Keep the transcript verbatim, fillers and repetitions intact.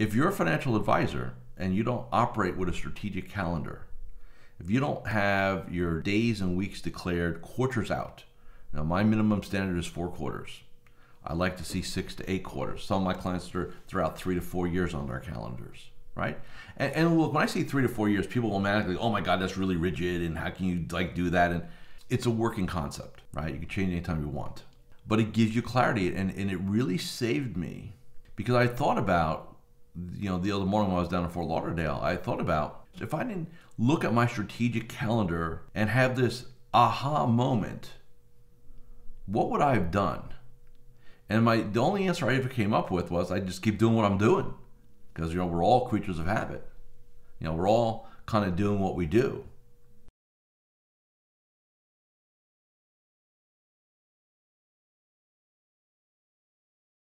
If you're a financial advisor and you don't operate with a strategic calendar, if you don't have your days and weeks declared quarters out, now my minimum standard is four quarters. I like to see six to eight quarters. Some of my clients are throughout three to four years on their calendars, right? And, and look, when I say three to four years, people automatically, oh my God, that's really rigid, and how can you like do that? And it's a working concept, right? You can change anytime you want, but it gives you clarity, and, and it really saved me, because I thought about, you know, the other morning when I was down in Fort Lauderdale, I thought about if I didn't look at my strategic calendar and have this aha moment, what would I have done? And my the only answer I ever came up with was I just keep doing what I'm doing, because you know we're all creatures of habit. You know, we're all kind of doing what we do.